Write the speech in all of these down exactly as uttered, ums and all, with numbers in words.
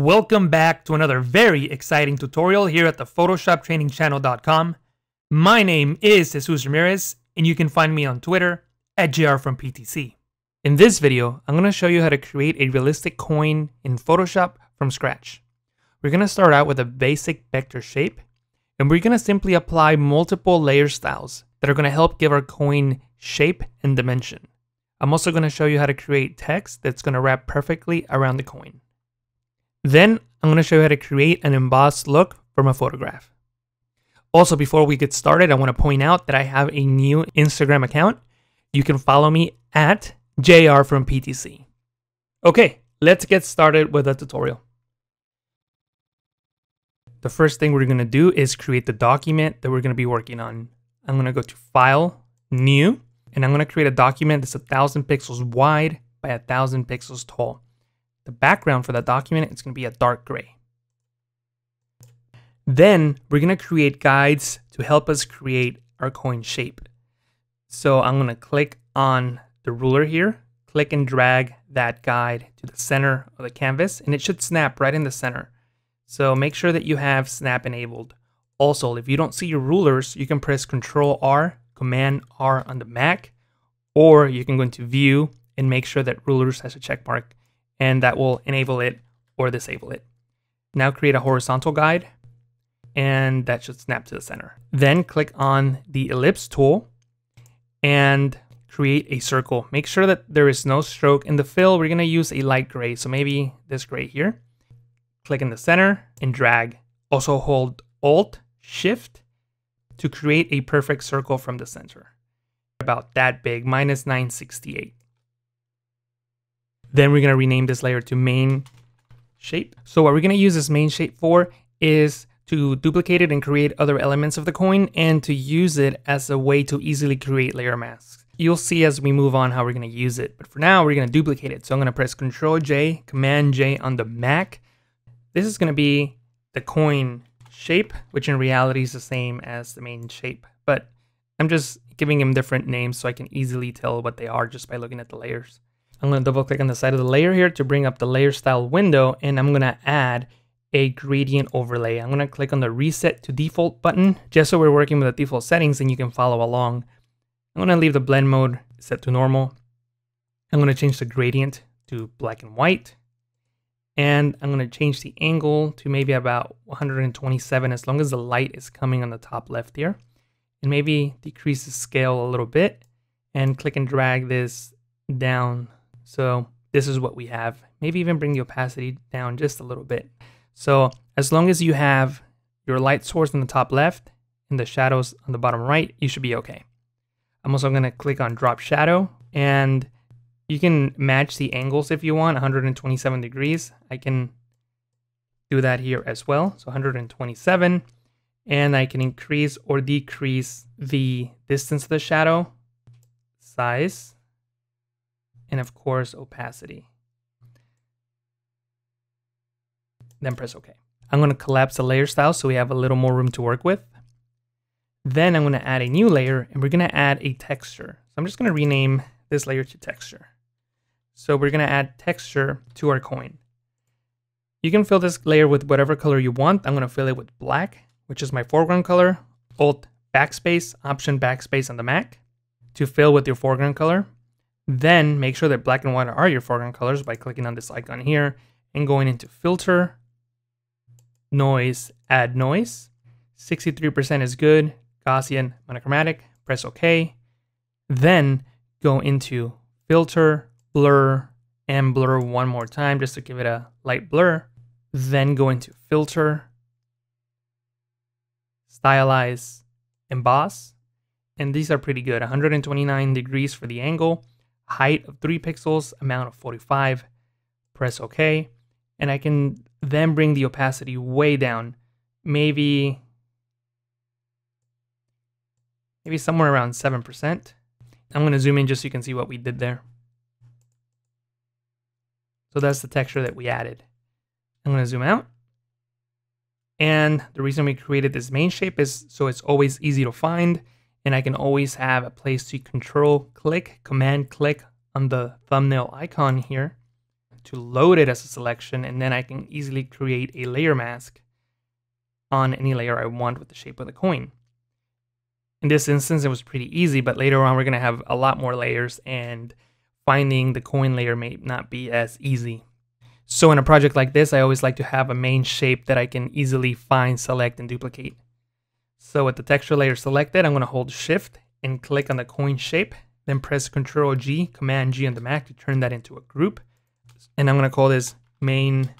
Welcome back to another very exciting tutorial here at the Photoshop Training Channel dot com. My name is Jesus Ramirez, and you can find me on Twitter at J R from P T C. In this video, I'm going to show you how to create a realistic coin in Photoshop from scratch. We're going to start out with a basic vector shape, and we're going to simply apply multiple layer styles that are going to help give our coin shape and dimension. I'm also going to show you how to create text that's going to wrap perfectly around the coin. Then I'm going to show you how to create an embossed look from a photograph. Also, before we get started, I want to point out that I have a new Instagram account. You can follow me at J R from P T C. Okay, let's get started with a tutorial. The first thing we're going to do is create the document that we're going to be working on. I'm going to go to File, New, and I'm going to create a document that's one thousand pixels wide by one thousand pixels tall. The background for that document is going to be a dark gray. Then we're going to create guides to help us create our coin shape. So I'm going to click on the ruler here, click and drag that guide to the center of the canvas, and it should snap right in the center. So make sure that you have snap enabled. Also, if you don't see your rulers, you can press Control R, Command R on the Mac, or you can go into View and make sure that rulers has a check mark, and that will enable it or disable it. Now create a horizontal guide, and that should snap to the center. Then click on the ellipse tool and create a circle. Make sure that there is no stroke. In the fill, we're gonna use a light gray, so maybe this gray here. Click in the center and drag. Also hold Alt, Shift to create a perfect circle from the center. About that big, minus nine sixty-eight. Then we're gonna rename this layer to main shape. So what we're gonna use this main shape for is to duplicate it and create other elements of the coin, and to use it as a way to easily create layer masks. You'll see as we move on how we're gonna use it, but for now we're gonna duplicate it. So I'm gonna press Control J, Command J on the Mac. This is gonna be the coin shape, which in reality is the same as the main shape, but I'm just giving them different names so I can easily tell what they are just by looking at the layers. I'm gonna double click on the side of the layer here to bring up the layer style window, and I'm gonna add a gradient overlay. I'm gonna click on the reset to default button just so we're working with the default settings and you can follow along. I'm gonna leave the blend mode set to normal. I'm gonna change the gradient to black and white. And I'm gonna change the angle to maybe about one hundred twenty-seven as long as the light is coming on the top left here. And maybe decrease the scale a little bit and click and drag this down. So this is what we have. Maybe even bring the opacity down just a little bit. So as long as you have your light source on the top left and the shadows on the bottom right, you should be okay. I'm also gonna click on drop shadow, and you can match the angles if you want, one hundred twenty-seven degrees. I can do that here as well. So one hundred twenty-seven, and I can increase or decrease the distance of the shadow, size, and of course, opacity. Then press OK. I'm gonna collapse the layer style so we have a little more room to work with. Then I'm gonna add a new layer, and we're gonna add a texture. So I'm just gonna rename this layer to texture. So we're gonna add texture to our coin. You can fill this layer with whatever color you want. I'm gonna fill it with black, which is my foreground color. Alt backspace, Option backspace on the Mac to fill with your foreground color. Then make sure that black and white are your foreground colors by clicking on this icon here and going into filter, noise, add noise. sixty-three percent is good, Gaussian, monochromatic, press OK. Then go into filter, blur, and blur one more time just to give it a light blur. Then go into filter, stylize, emboss. And these are pretty good, one hundred twenty-nine degrees for the angle, height of three pixels, amount of forty-five, press OK. And I can then bring the opacity way down, maybe, maybe somewhere around seven percent. I'm gonna zoom in just so you can see what we did there. So that's the texture that we added. I'm gonna zoom out. And the reason we created this main shape is so it's always easy to find, and I can always have a place to control click, command click on the thumbnail icon here to load it as a selection, and then I can easily create a layer mask on any layer I want with the shape of the coin. In this instance, it was pretty easy, but later on, we're going to have a lot more layers, and finding the coin layer may not be as easy. So in a project like this, I always like to have a main shape that I can easily find, select, and duplicate. So with the texture layer selected, I'm going to hold Shift and click on the coin shape, then press Control G, Command G on the Mac to turn that into a group. And I'm going to call this main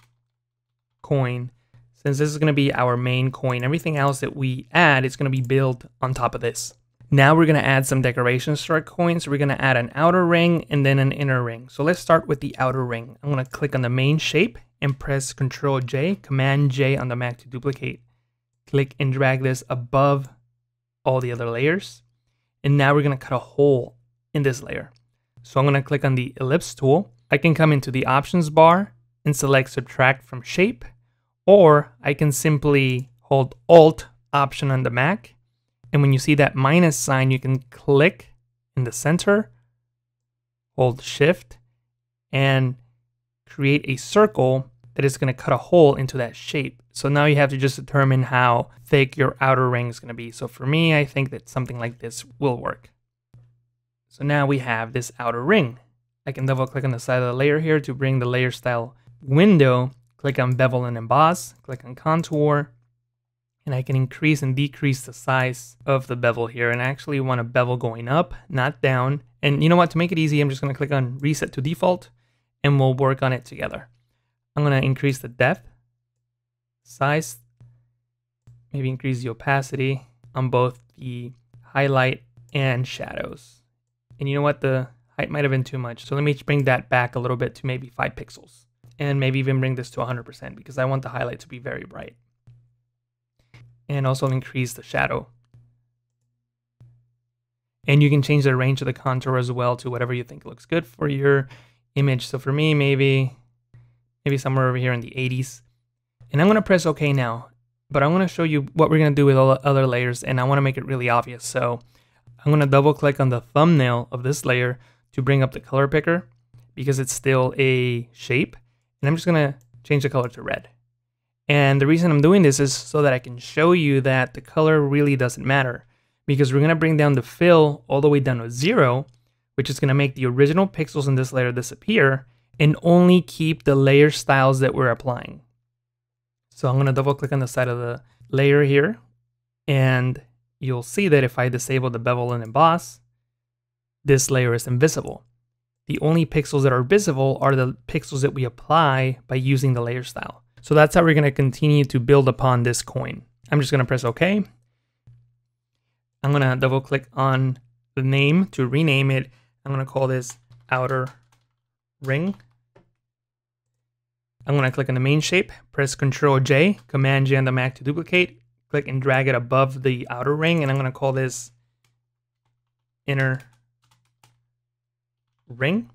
coin, since this is going to be our main coin. Everything else that we add is going to be built on top of this. Now we're going to add some decorations to our coin. So we're going to add an outer ring and then an inner ring. So let's start with the outer ring. I'm going to click on the main shape and press Control J, Command J on the Mac to duplicate. Click and drag this above all the other layers. And now we're going to cut a hole in this layer. So I'm going to click on the ellipse tool. I can come into the options bar and select subtract from shape, or I can simply hold Alt option on the Mac. And when you see that minus sign, you can click in the center, hold Shift, and create a circle that is going to cut a hole into that shape. So now you have to just determine how thick your outer ring is going to be. So for me, I think that something like this will work. So now we have this outer ring. I can double click on the side of the layer here to bring the layer style window, click on bevel and emboss, click on contour, and I can increase and decrease the size of the bevel here. And I actually want a bevel going up, not down. And you know what, to make it easy, I'm just gonna click on reset to default and we'll work on it together. I'm gonna increase the depth, size, maybe increase the opacity on both the highlight and shadows. And you know what, the height might have been too much. So let me bring that back a little bit to maybe five pixels and maybe even bring this to one hundred percent because I want the highlight to be very bright. And also increase the shadow. And you can change the range of the contour as well to whatever you think looks good for your image. So for me, maybe, maybe somewhere over here in the eighties. And I'm gonna press OK now, but I wanna show you what we're gonna do with all the other layers, and I wanna make it really obvious. So I'm gonna double click on the thumbnail of this layer to bring up the color picker because it's still a shape. And I'm just gonna change the color to red. And the reason I'm doing this is so that I can show you that the color really doesn't matter, because we're gonna bring down the fill all the way down to zero, which is gonna make the original pixels in this layer disappear and only keep the layer styles that we're applying. So I'm gonna double click on the side of the layer here, and you'll see that if I disable the bevel and emboss, this layer is invisible. The only pixels that are visible are the pixels that we apply by using the layer style. So that's how we're going to continue to build upon this coin. I'm just going to press OK. I'm going to double click on the name to rename it. I'm going to call this outer ring. I'm going to click on the main shape, press Control J, Command J on the Mac to duplicate, click and drag it above the outer ring, and I'm going to call this inner ring.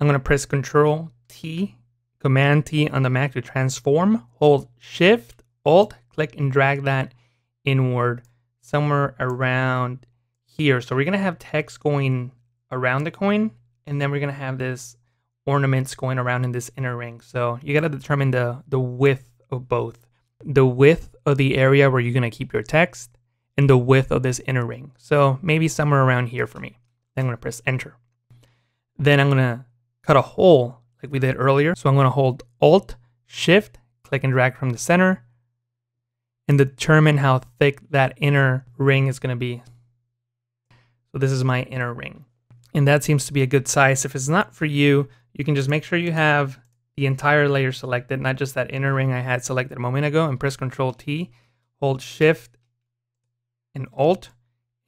I'm going to press Control T, Command T on the Mac to transform, hold Shift, Alt, click and drag that inward somewhere around here. So we're going to have text going around the coin, and then we're going to have this ornaments going around in this inner ring. So you got to determine the, the width of both. The width of the area where you're going to keep your text and the width of this inner ring. So maybe somewhere around here for me. Then I'm going to press Enter. Then I'm going to cut a hole like we did earlier. So I'm going to hold Alt, Shift, click and drag from the center and determine how thick that inner ring is going to be. So this is my inner ring, and that seems to be a good size. If it's not for you, you can just make sure you have the entire layer selected, not just that inner ring I had selected a moment ago, and press Control T, hold Shift and Alt,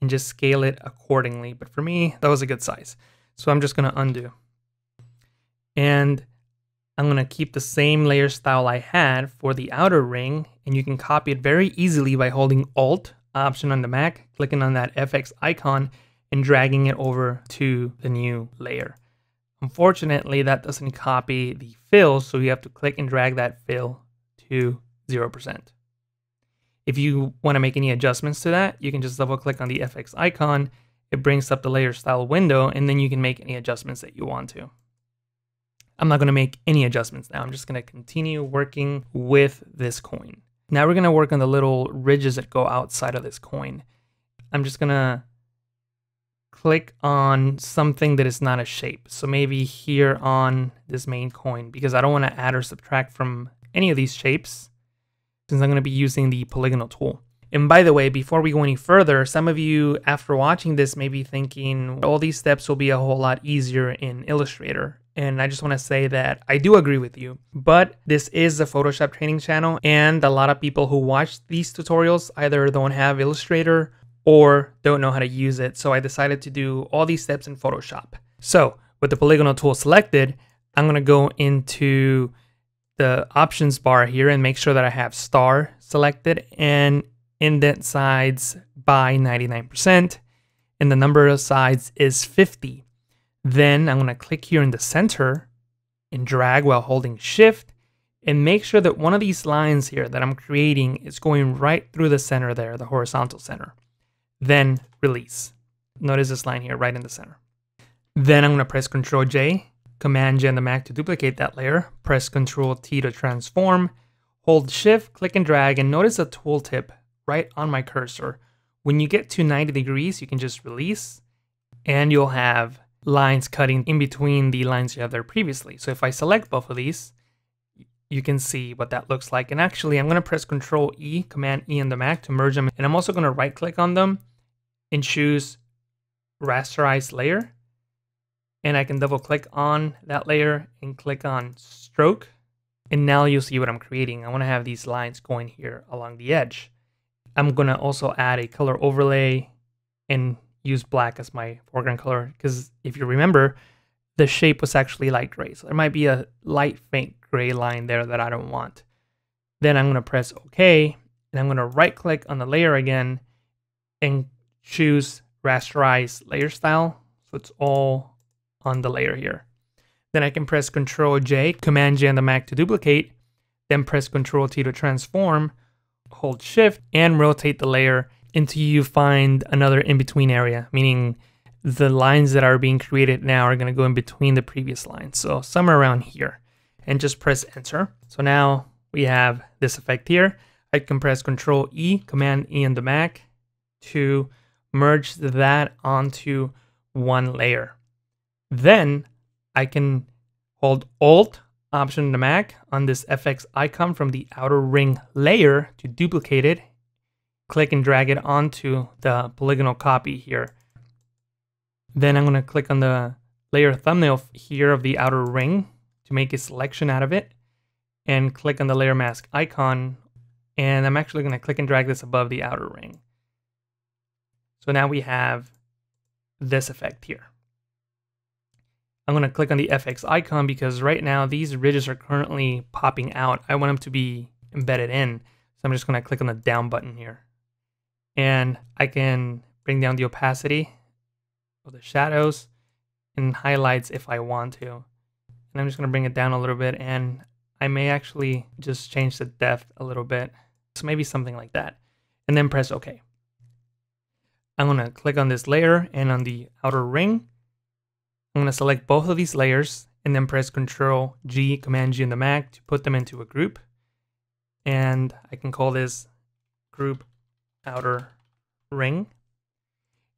and just scale it accordingly. But for me, that was a good size. So I'm just going to undo. And I'm going to keep the same layer style I had for the outer ring, and you can copy it very easily by holding Alt option on the Mac, clicking on that F X icon, and dragging it over to the new layer. Unfortunately, that doesn't copy the fill, so you have to click and drag that fill to zero percent. If you want to make any adjustments to that, you can just double click on the F X icon. It brings up the layer style window, and then you can make any adjustments that you want to. I'm not going to make any adjustments now. I'm just going to continue working with this coin. Now we're going to work on the little ridges that go outside of this coin. I'm just going to click on something that is not a shape. So maybe here on this main coin, because I don't want to add or subtract from any of these shapes, since I'm going to be using the polygonal tool. And by the way, before we go any further, some of you after watching this may be thinking all these steps will be a whole lot easier in Illustrator. And I just want to say that I do agree with you, but this is the Photoshop Training Channel, and a lot of people who watch these tutorials either don't have Illustrator or don't know how to use it. So I decided to do all these steps in Photoshop. So with the polygonal tool selected, I'm going to go into the options bar here and make sure that I have star selected and indent sides by ninety-nine percent, and the number of sides is fifty. Then I'm going to click here in the center and drag while holding shift, and make sure that one of these lines here that I'm creating is going right through the center there, the horizontal center. Then release. Notice this line here right in the center. Then I'm going to press Ctrl J, Command J on the Mac to duplicate that layer, press Ctrl T to transform, hold shift, click and drag, and notice a tooltip right on my cursor. When you get to ninety degrees, you can just release and you'll have lines cutting in between the lines you have there previously. So if I select both of these, you can see what that looks like. And actually, I'm going to press Control E, Command E on the Mac to merge them. And I'm also going to right click on them and choose rasterize layer. And I can double click on that layer and click on stroke. And now you'll see what I'm creating. I want to have these lines going here along the edge. I'm going to also add a color overlay and use black as my foreground color, because if you remember, the shape was actually light gray. So there might be a light faint gray line there that I don't want. Then I'm going to press OK, and I'm going to right click on the layer again and choose rasterize layer style. So it's all on the layer here. Then I can press Ctrl J, Command J on the Mac to duplicate, then press Ctrl T to transform, hold shift and rotate the layer until you find another in-between area, meaning the lines that are being created now are going to go in between the previous lines, so somewhere around here, and just press enter. So now we have this effect here. I can press Control E, Command E on the Mac to merge that onto one layer. Then I can hold Alt Option on the Mac on this F X icon from the outer ring layer to duplicate it, click and drag it onto the polygonal copy here. Then I'm going to click on the layer thumbnail here of the outer ring to make a selection out of it, and click on the layer mask icon, and I'm actually going to click and drag this above the outer ring. So now we have this effect here. I'm going to click on the F X icon because right now these ridges are currently popping out. I want them to be embedded in. So I'm just going to click on the down button here. And I can bring down the opacity of the shadows and highlights if I want to. And I'm just going to bring it down a little bit, and I may actually just change the depth a little bit. So maybe something like that. And then press OK. I'm going to click on this layer and on the outer ring. I'm going to select both of these layers and then press Ctrl G, Command G on the Mac to put them into a group. And I can call this group outer ring.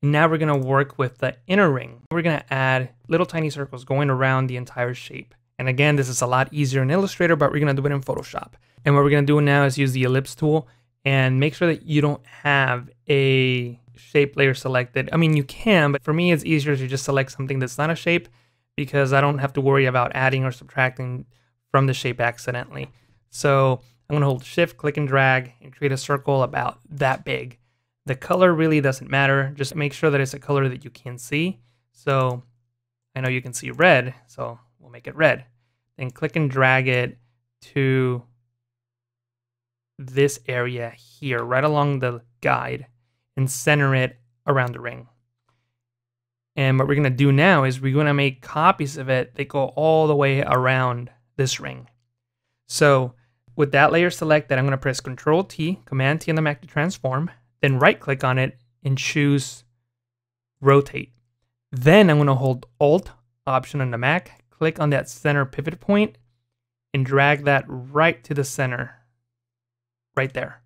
Now we're going to work with the inner ring. We're going to add little tiny circles going around the entire shape. And again, this is a lot easier in Illustrator, but we're going to do it in Photoshop. And what we're going to do now is use the ellipse tool and make sure that you don't have a shape layer selected. I mean, you can, but for me, it's easier to just select something that's not a shape because I don't have to worry about adding or subtracting from the shape accidentally. So I'm going to hold shift, click and drag, and create a circle about that big. The color really doesn't matter. Just make sure that it's a color that you can see. So I know you can see red, so we'll make it red. Then click and drag it to this area here, right along the guide, and center it around the ring. And what we're going to do now is we're going to make copies of it that go all the way around this ring. So with that layer selected, I'm going to press Ctrl T, Command T on the Mac to transform, then right click on it and choose rotate. Then I'm going to hold Alt Option on the Mac, click on that center pivot point and drag that right to the center, right there.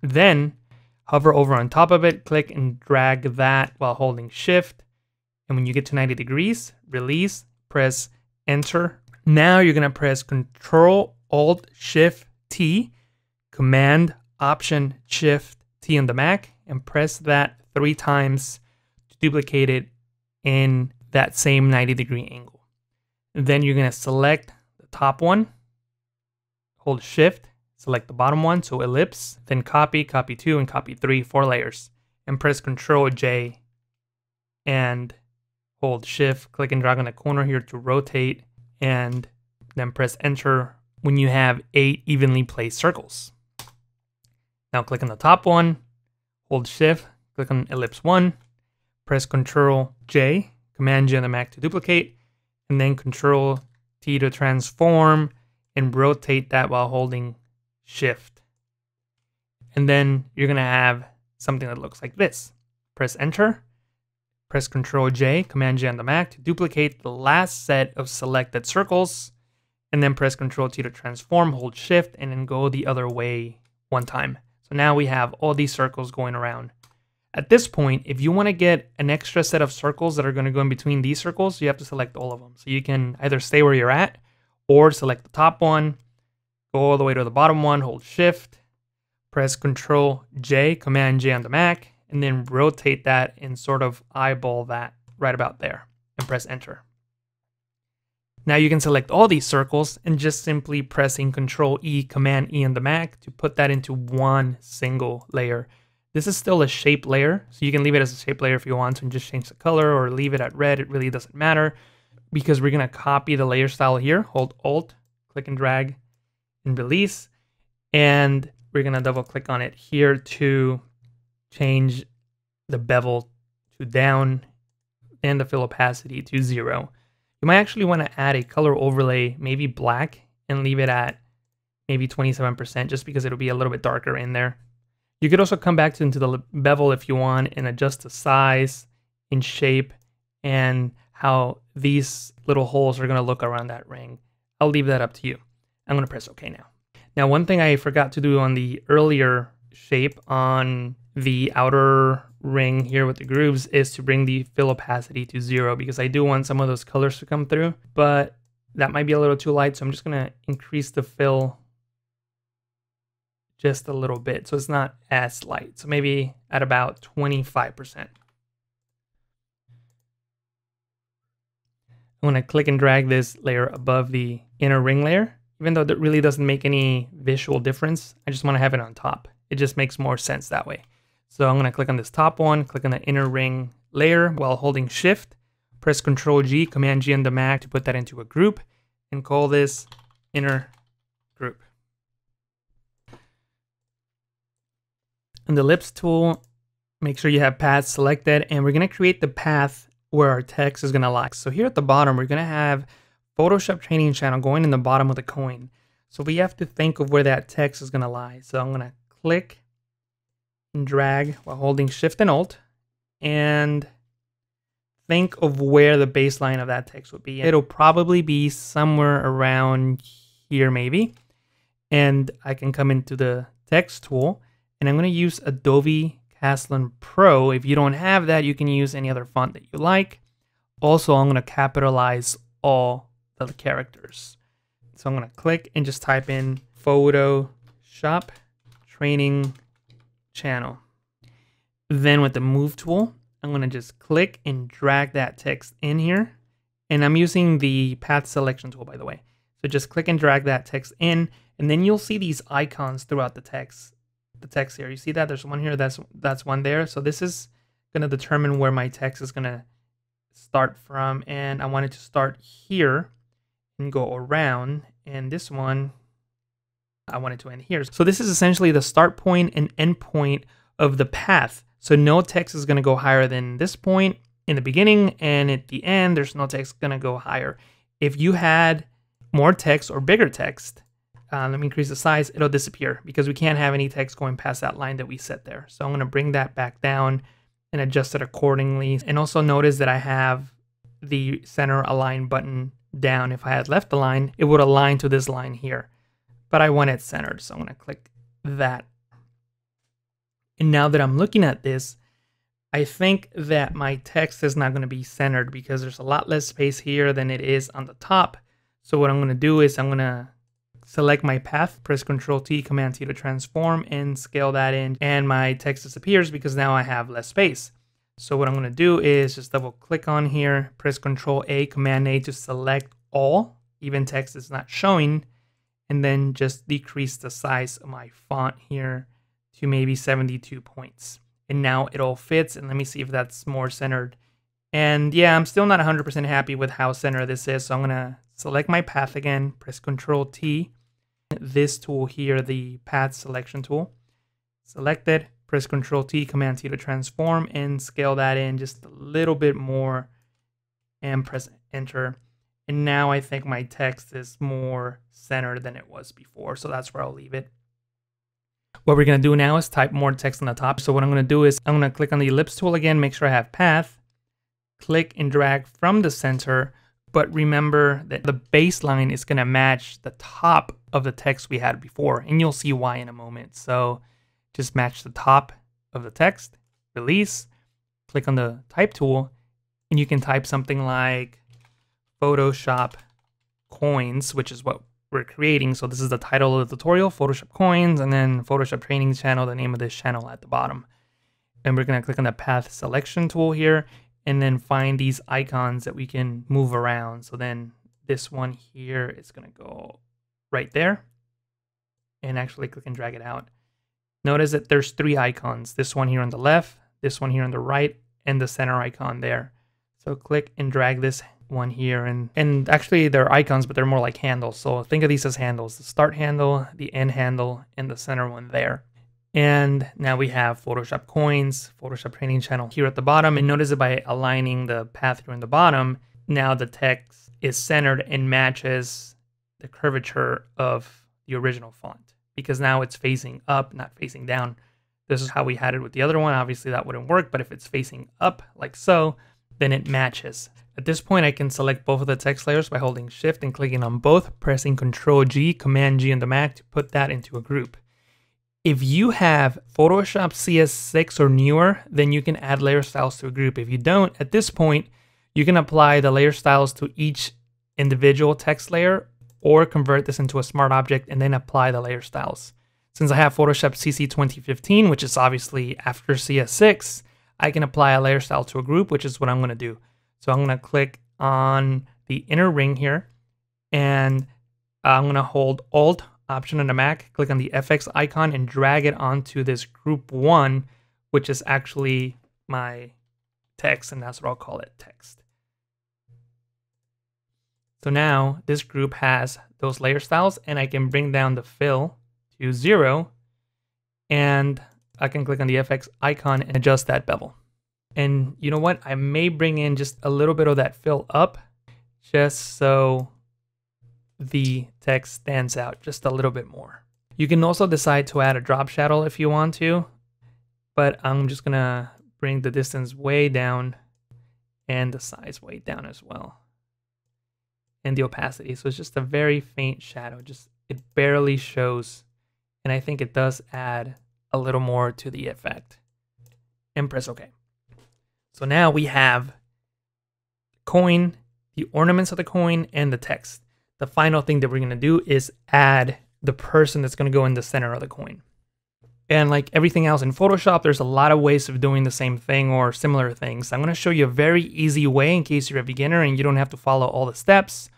Then hover over on top of it, click and drag that while holding shift. And when you get to ninety degrees, release, press enter. Now you're gonna press Control Alt Shift T, Command Option Shift T on the Mac, and press that three times to duplicate it in that same ninety degree angle. Then you're gonna select the top one, hold shift, select the bottom one, so ellipse, then copy, copy two, and copy three, four layers, and press Control J and hold shift, click and drag on the corner here to rotate, and then press enter when you have eight evenly placed circles. Now click on the top one, hold shift, click on ellipse one, press Control J, Command J on the Mac to duplicate, and then Control T to transform and rotate that while holding shift. And then you're gonna have something that looks like this. Press enter, press Control J, Command J on the Mac to duplicate the last set of selected circles, and then press Control T to transform, hold shift, and then go the other way one time. So now we have all these circles going around. At this point, if you want to get an extra set of circles that are going to go in between these circles, you have to select all of them. So you can either stay where you're at or select the top one, go all the way to the bottom one, hold shift, press Control J, Command J on the Mac, and then rotate that and sort of eyeball that right about there and press enter. Now you can select all these circles and just simply pressing Control E, Command E on the Mac to put that into one single layer. This is still a shape layer, so you can leave it as a shape layer if you want to and just change the color or leave it at red. It really doesn't matter because we're gonna copy the layer style here. Hold Alt, click and drag and release. And we're gonna double click on it here to change the bevel to down and the fill opacity to zero. You might actually wanna add a color overlay, maybe black, and leave it at maybe twenty-seven percent just because it'll be a little bit darker in there. You could also come back to into the bevel if you want and adjust the size and shape and how these little holes are gonna look around that ring. I'll leave that up to you. I'm gonna press okay now. Now, one thing I forgot to do on the earlier shape on the outer ring here with the grooves is to bring the fill opacity to zero because I do want some of those colors to come through, but that might be a little too light. So I'm just gonna increase the fill just a little bit, so it's not as light. So maybe at about twenty-five percent. I'm gonna click and drag this layer above the inner ring layer, even though that really doesn't make any visual difference. I just wanna have it on top. It just makes more sense that way. So I'm gonna click on this top one, click on the inner ring layer while holding shift, press Control G, Command G on the Mac to put that into a group and call this inner group. And the ellipse tool, make sure you have path selected, and we're gonna create the path where our text is gonna lie. So here at the bottom, we're gonna have Photoshop Training Channel going in the bottom of the coin. So we have to think of where that text is gonna lie. So I'm gonna click and drag while holding Shift and Alt, and think of where the baseline of that text would be. It'll probably be somewhere around here maybe. And I can come into the text tool, and I'm gonna use Adobe Caslon Pro. If you don't have that, you can use any other font that you like. Also, I'm gonna capitalize all the characters. So I'm gonna click and just type in Photoshop Training Channel. Then with the move tool, I'm gonna just click and drag that text in here. And I'm using the path selection tool, by the way. So just click and drag that text in, and then you'll see these icons throughout the text. The text here, you see that there's one here, that's that's one there. So this is gonna determine where my text is gonna start from, and I want it to start here and go around, and this one I want it to end here. So this is essentially the start point and end point of the path. So no text is gonna go higher than this point in the beginning, and at the end there's no text gonna go higher. If you had more text or bigger text, Uh, let me increase the size, it'll disappear because we can't have any text going past that line that we set there. So I'm gonna bring that back down and adjust it accordingly. And also notice that I have the center align button down. If I had left the line, it would align to this line here, but I want it centered. So I'm going to click that. And now that I'm looking at this, I think that my text is not going to be centered because there's a lot less space here than it is on the top. So what I'm going to do is I'm going to select my path, press Control T, Command T to transform and scale that in. And my text disappears because now I have less space. So what I'm going to do is just double click on here, press Control A, Command A to select all, even text is not showing, and then just decrease the size of my font here to maybe seventy-two points. And now it all fits, and let me see if that's more centered. And yeah, I'm still not one hundred percent happy with how centered this is, so I'm going to select my path again, press Control T, this tool here, the path selection tool, select it, press Control T, Command T to transform and scale that in just a little bit more and press enter. And now I think my text is more centered than it was before, so that's where I'll leave it. What we're going to do now is type more text on the top. So what I'm going to do is I'm going to click on the ellipse tool again, make sure I have path, click and drag from the center. But remember that the baseline is going to match the top of the text we had before, and you'll see why in a moment. So just match the top of the text, release, click on the type tool, and you can type something like Photoshop coins, which is what we're creating. So this is the title of the tutorial, Photoshop coins, and then Photoshop Training Channel, the name of this channel at the bottom. And we're going to click on the path selection tool here, and then find these icons that we can move around. So then this one here is going to go right there, and actually click and drag it out. Notice that there's three icons, this one here on the left, this one here on the right, and the center icon there. So click and drag this one here, and, and actually they're icons, but they're more like handles. So think of these as handles, the start handle, the end handle, and the center one there. And now we have Photoshop coins, Photoshop Training Channel here at the bottom. And notice that by aligning the path here in the bottom, now the text is centered and matches the curvature of the original font, because now it's facing up, not facing down. This is how we had it with the other one. Obviously that wouldn't work, but if it's facing up like so, then it matches. At this point, I can select both of the text layers by holding Shift and clicking on both, pressing Control G, Command G on the Mac to put that into a group. If you have Photoshop C S six or newer, then you can add layer styles to a group. If you don't, at this point, you can apply the layer styles to each individual text layer or convert this into a smart object and then apply the layer styles. Since I have Photoshop C C twenty fifteen, which is obviously after C S six, I can apply a layer style to a group, which is what I'm going to do. So I'm going to click on the inner ring here, and I'm going to hold Alt Option on the Mac, click on the F X icon and drag it onto this group one, which is actually my text, and that's what I'll call it, text. So now this group has those layer styles, and I can bring down the fill to zero, and I can click on the F X icon and adjust that bevel. And you know what? I may bring in just a little bit of that fill up just so the text stands out just a little bit more. You can also decide to add a drop shadow if you want to, but I'm just gonna bring the distance way down and the size way down as well, and the opacity. So it's just a very faint shadow, just it barely shows, and I think it does add a little more to the effect. And press OK. So now we have the coin, the ornaments of the coin, and the text. The final thing that we're going to do is add the person that's going to go in the center of the coin. And like everything else in Photoshop, there's a lot of ways of doing the same thing or similar things. I'm going to show you a very easy way in case you're a beginner and you don't have to follow all the steps.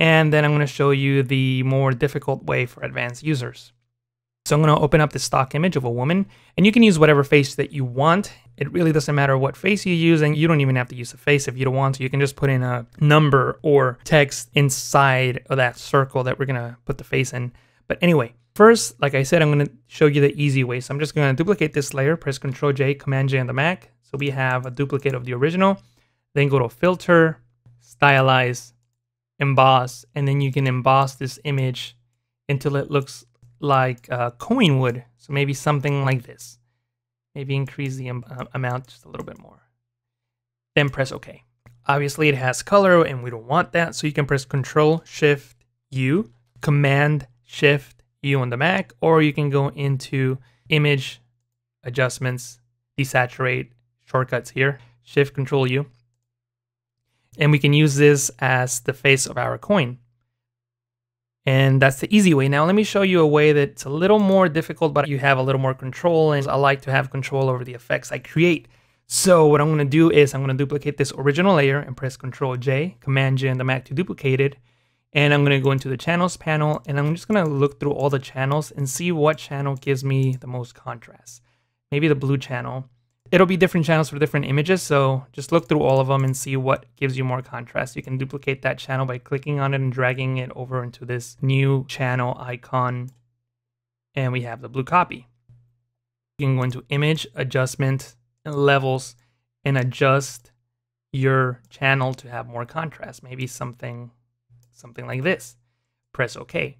And then I'm going to show you the more difficult way for advanced users. So I'm going to open up the stock image of a woman, and you can use whatever face that you want. It really doesn't matter what face you use, and you don't even have to use a face if you don't want to. You can just put in a number or text inside of that circle that we're going to put the face in. But anyway, first, like I said, I'm going to show you the easy way. So I'm just going to duplicate this layer, press Control J, Command J on the Mac. So we have a duplicate of the original. Then go to Filter, Stylize, Emboss, and then you can emboss this image until it looks like a coin would. So maybe something like this. Maybe increase the amount just a little bit more. Then press OK. Obviously it has color and we don't want that, so you can press Control Shift U, Command Shift U on the Mac, or you can go into Image Adjustments, Desaturate shortcuts here, Shift Control U. And we can use this as the face of our coin. And that's the easy way. Now let me show you a way that's a little more difficult, but you have a little more control, and I like to have control over the effects I create. So what I'm going to do is I'm going to duplicate this original layer and press Control J, Command J on the Mac to duplicate it. And I'm going to go into the channels panel, and I'm just going to look through all the channels and see what channel gives me the most contrast. Maybe the blue channel. It'll be different channels for different images, so just look through all of them and see what gives you more contrast. You can duplicate that channel by clicking on it and dragging it over into this new channel icon, and we have the blue copy. You can go into Image, Adjustment, and Levels, and adjust your channel to have more contrast. Maybe something, something like this. Press OK.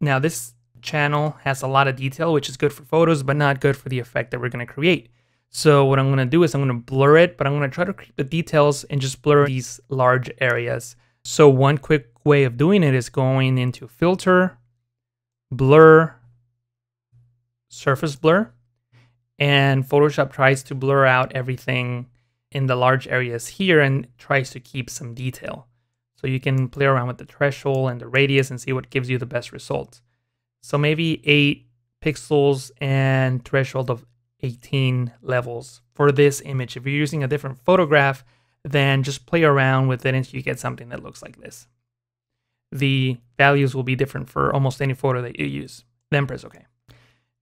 Now this channel has a lot of detail, which is good for photos, but not good for the effect that we're going to create. So what I'm going to do is I'm going to blur it, but I'm going to try to keep the details and just blur these large areas. So one quick way of doing it is going into Filter, Blur, Surface Blur, and Photoshop tries to blur out everything in the large areas here and tries to keep some detail. So you can play around with the threshold and the radius and see what gives you the best result. So maybe eight pixels and threshold of eighteen levels for this image. If you're using a different photograph, then just play around with it until you get something that looks like this. The values will be different for almost any photo that you use. Then press OK.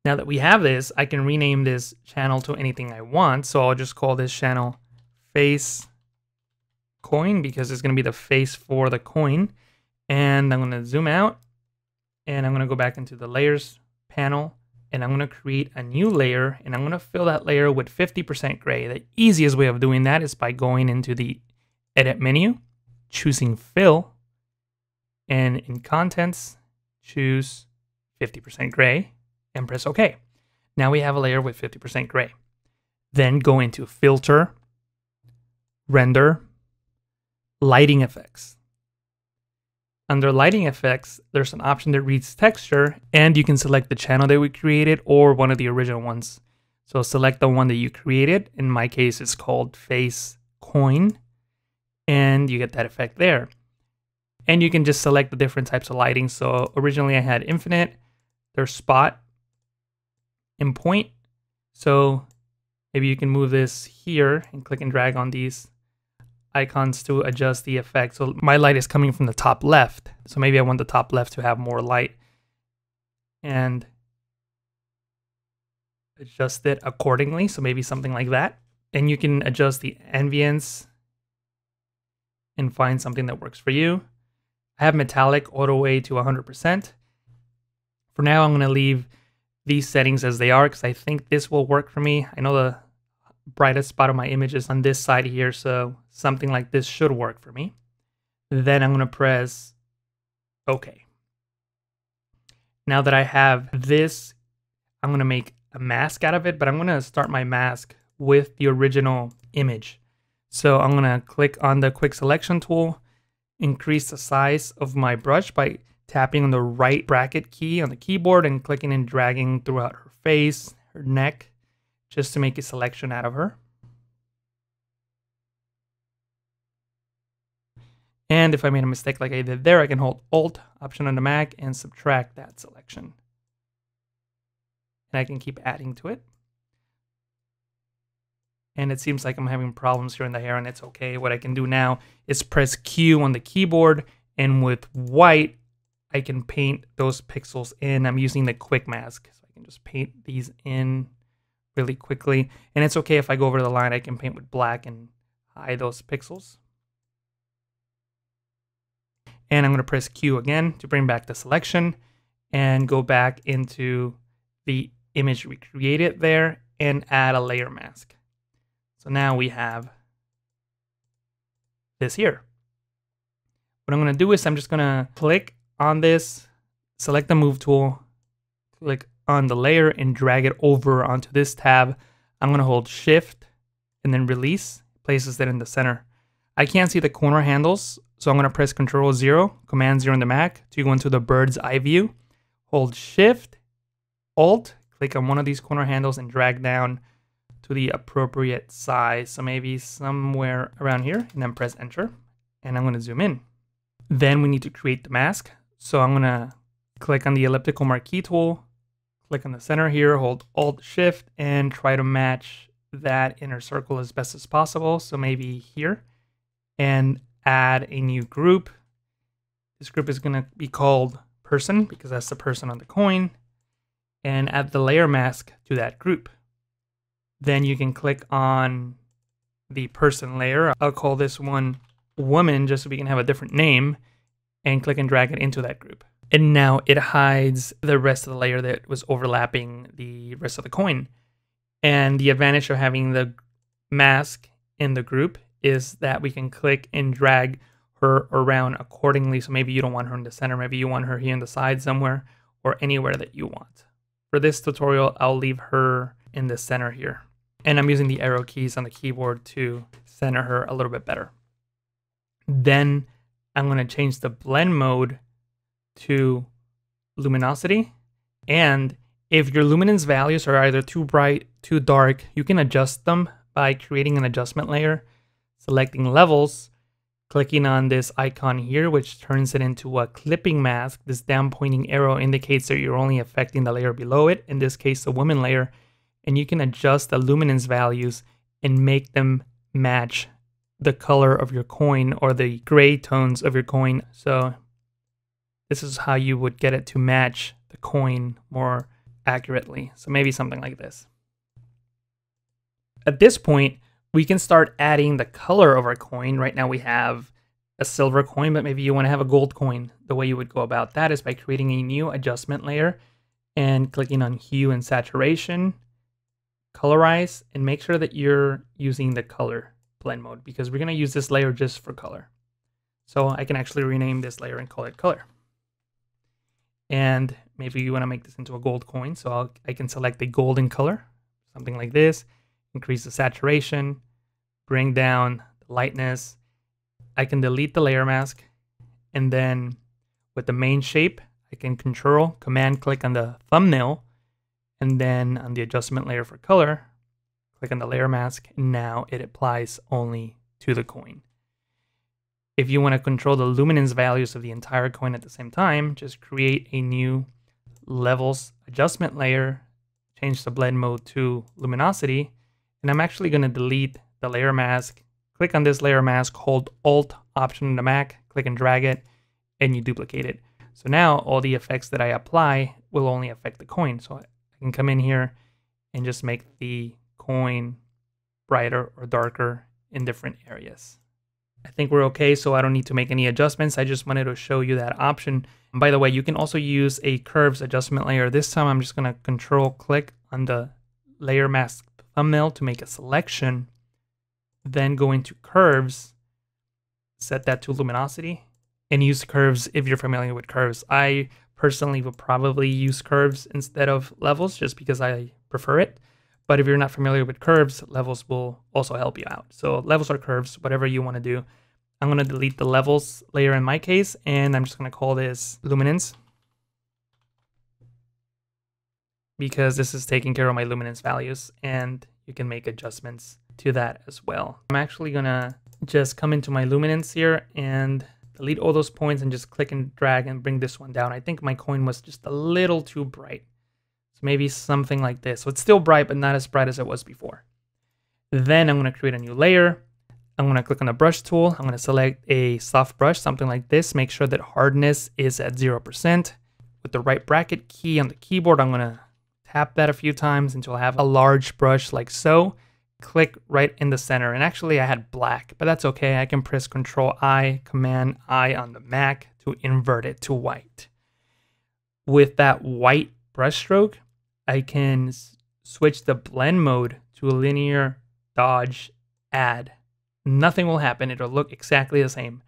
Now that we have this, I can rename this channel to anything I want. So I'll just call this channel Face Coin because it's going to be the face for the coin. And I'm going to zoom out and I'm going to go back into the Layers panel. And I'm going to create a new layer, and I'm going to fill that layer with fifty percent gray. The easiest way of doing that is by going into the Edit menu, choosing Fill, and in Contents, choose fifty percent gray, and press OK. Now we have a layer with fifty percent gray. Then go into Filter, Render, Lighting Effects. Under Lighting Effects, there's an option that reads Texture, and you can select the channel that we created or one of the original ones. So select the one that you created. In my case, it's called Face Coin, and you get that effect there. And you can just select the different types of lighting. So originally I had Infinite, there's Spot, and Point. So maybe you can move this here and click and drag on these icons to adjust the effect. So my light is coming from the top left. So maybe I want the top left to have more light and adjust it accordingly. So maybe something like that. And you can adjust the ambience and find something that works for you. I have metallic all the way to one hundred percent. For now, I'm going to leave these settings as they are because I think this will work for me. I know the brightest spot of my image is on this side here, so something like this should work for me. Then I'm going to press OK. Now that I have this, I'm going to make a mask out of it, but I'm going to start my mask with the original image. So I'm going to click on the Quick Selection tool, increase the size of my brush by tapping on the right bracket key on the keyboard and clicking and dragging throughout her face, her neck, just to make a selection out of her. And if I made a mistake like I did there, I can hold Alt, Option on the Mac, and subtract that selection. And I can keep adding to it. And it seems like I'm having problems here and there, and it's okay. What I can do now is press Q on the keyboard, and with white, I can paint those pixels in. I'm using the Quick Mask, so I can just paint these in really quickly. And it's okay if I go over the line, I can paint with black and hide those pixels. And I'm going to press Q again to bring back the selection and go back into the image we created there and add a layer mask. So now we have this here. What I'm going to do is I'm just going to click on this, select the Move tool, click on the layer and drag it over onto this tab. I'm going to hold Shift and then release, places it in the center. I can't see the corner handles, so I'm going to press Control zero, Command zero on the Mac to go into the bird's eye view. Hold Shift, Alt, click on one of these corner handles and drag down to the appropriate size. So maybe somewhere around here, and then press Enter. And I'm going to zoom in. Then we need to create the mask. So I'm going to click on the elliptical marquee tool, click on the center here, hold Alt Shift, and try to match that inner circle as best as possible. So maybe here, and add a new group. This group is going to be called person because that's the person on the coin, and add the layer mask to that group. Then you can click on the person layer. I'll call this one woman just so we can have a different name, and click and drag it into that group. And now it hides the rest of the layer that was overlapping the rest of the coin. And the advantage of having the mask in the group is that we can click and drag her around accordingly. So maybe you don't want her in the center, maybe you want her here in the side somewhere, or anywhere that you want. For this tutorial, I'll leave her in the center here. And I'm using the arrow keys on the keyboard to center her a little bit better. Then I'm going to change the blend mode to luminosity. And if your luminance values are either too bright, too dark, you can adjust them by creating an adjustment layer, selecting levels, clicking on this icon here, which turns it into a clipping mask. This down pointing arrow indicates that you're only affecting the layer below it, in this case, the woman layer. And you can adjust the luminance values and make them match the color of your coin or the gray tones of your coin. So this is how you would get it to match the coin more accurately. So maybe something like this. At this point, we can start adding the color of our coin. Right now we have a silver coin, but maybe you want to have a gold coin. The way you would go about that is by creating a new adjustment layer and clicking on hue and saturation, colorize, and make sure that you're using the color blend mode because we're going to use this layer just for color. So I can actually rename this layer and call it color. And maybe you want to make this into a gold coin. So I'll, I can select a golden color, something like this, increase the saturation, bring down the lightness. I can delete the layer mask. And then with the main shape, I can control, command click on the thumbnail. And then on the adjustment layer for color, click on the layer mask. And now it applies only to the coin. If you want to control the luminance values of the entire coin at the same time, just create a new levels adjustment layer, change the blend mode to luminosity, and I'm actually going to delete the layer mask. Click on this layer mask, hold Alt Option on the Mac, click and drag it, and you duplicate it. So now all the effects that I apply will only affect the coin. So I can come in here and just make the coin brighter or darker in different areas. I think we're okay, so I don't need to make any adjustments. I just wanted to show you that option. And by the way, you can also use a curves adjustment layer. This time I'm just gonna control click on the layer mask thumbnail to make a selection, then go into curves, set that to luminosity, and use curves if you're familiar with curves. I personally would probably use curves instead of levels just because I prefer it. But if you're not familiar with curves, levels will also help you out. So levels or curves, whatever you want to do. I'm going to delete the levels layer in my case, and I'm just going to call this luminance because this is taking care of my luminance values, and you can make adjustments to that as well. I'm actually going to just come into my luminance here and delete all those points and just click and drag and bring this one down. I think my coin was just a little too bright. So maybe something like this. So it's still bright, but not as bright as it was before. Then I'm going to create a new layer. I'm going to click on the brush tool. I'm going to select a soft brush, something like this. Make sure that hardness is at zero percent. With the right bracket key on the keyboard, I'm going to tap that a few times until I have a large brush like so. Click right in the center. And actually I had black, but that's okay. I can press Control I, Command I on the Mac to invert it to white. With that white brush stroke, I can switch the blend mode to linear, dodge, add. Nothing will happen. It'll look exactly the same.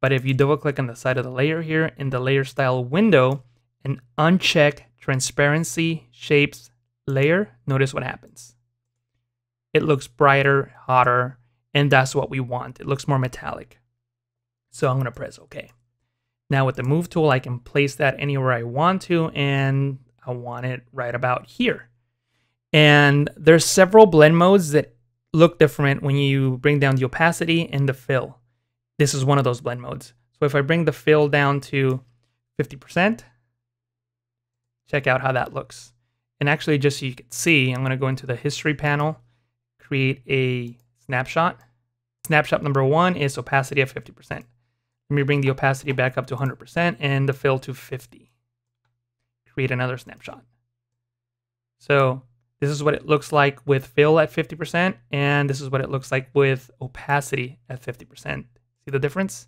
But if you double click on the side of the layer here in the layer style window and uncheck transparency, shapes, layer, notice what happens. It looks brighter, hotter, and that's what we want. It looks more metallic. So I'm going to press OK. Now with the move tool, I can place that anywhere I want to, and I want it right about here. And there's several blend modes that look different when you bring down the opacity and the fill. This is one of those blend modes. So if I bring the fill down to fifty percent, check out how that looks. And actually, just so you can see, I'm going to go into the history panel, create a snapshot. Snapshot number one is opacity at fifty percent. Let me bring the opacity back up to one hundred percent and the fill to fifty. Create another snapshot. So this is what it looks like with fill at fifty percent, and this is what it looks like with opacity at fifty percent. See the difference?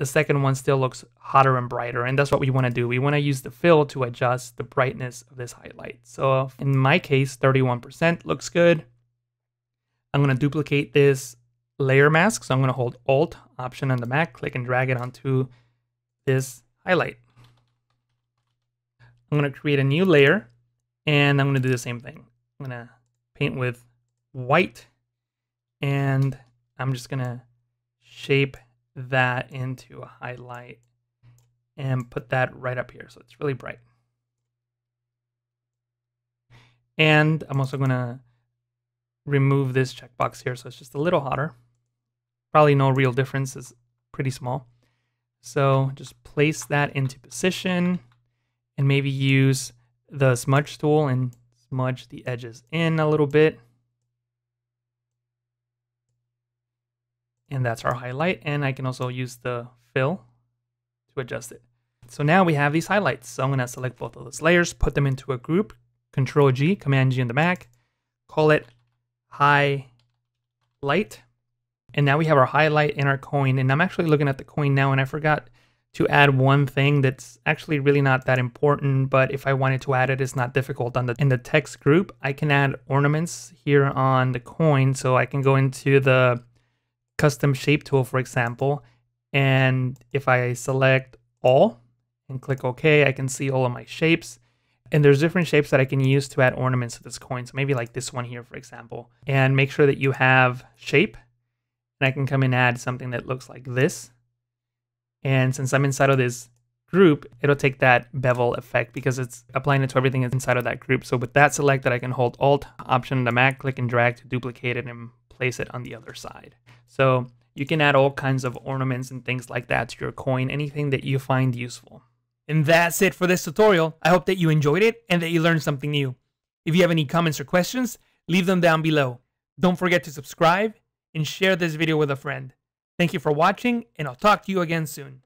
The second one still looks hotter and brighter, and that's what we want to do. We want to use the fill to adjust the brightness of this highlight. So in my case, thirty-one percent looks good. I'm going to duplicate this layer mask. So I'm going to hold Alt, Option on the Mac, click and drag it onto this highlight. I'm going to create a new layer, and I'm going to do the same thing. I'm going to paint with white, and I'm just going to shape that into a highlight and put that right up here so it's really bright. And I'm also going to remove this checkbox here so it's just a little hotter. Probably no real difference, it's pretty small. So just place that into position and maybe use the smudge tool and smudge the edges in a little bit. And that's our highlight. And I can also use the fill to adjust it. So now we have these highlights. So I'm gonna select both of those layers, put them into a group, Control G, Command G on the Mac, call it highlight. And now we have our highlight and our coin. And I'm actually looking at the coin now, and I forgot to add one thing that's actually really not that important, but if I wanted to add it, it's not difficult. On the, in the text group, I can add ornaments here on the coin. So I can go into the custom shape tool, for example, and if I select all and click OK, I can see all of my shapes. And there's different shapes that I can use to add ornaments to this coin. So maybe like this one here, for example, and make sure that you have shape, and I can come and add something that looks like this. And since I'm inside of this group, it'll take that bevel effect because it's applying it to everything inside of that group. So with that selected, I can hold Alt, Option on the Mac, click and drag to duplicate it and place it on the other side. So you can add all kinds of ornaments and things like that to your coin, anything that you find useful. And that's it for this tutorial. I hope that you enjoyed it and that you learned something new. If you have any comments or questions, leave them down below. Don't forget to subscribe and share this video with a friend. Thank you for watching, and I'll talk to you again soon.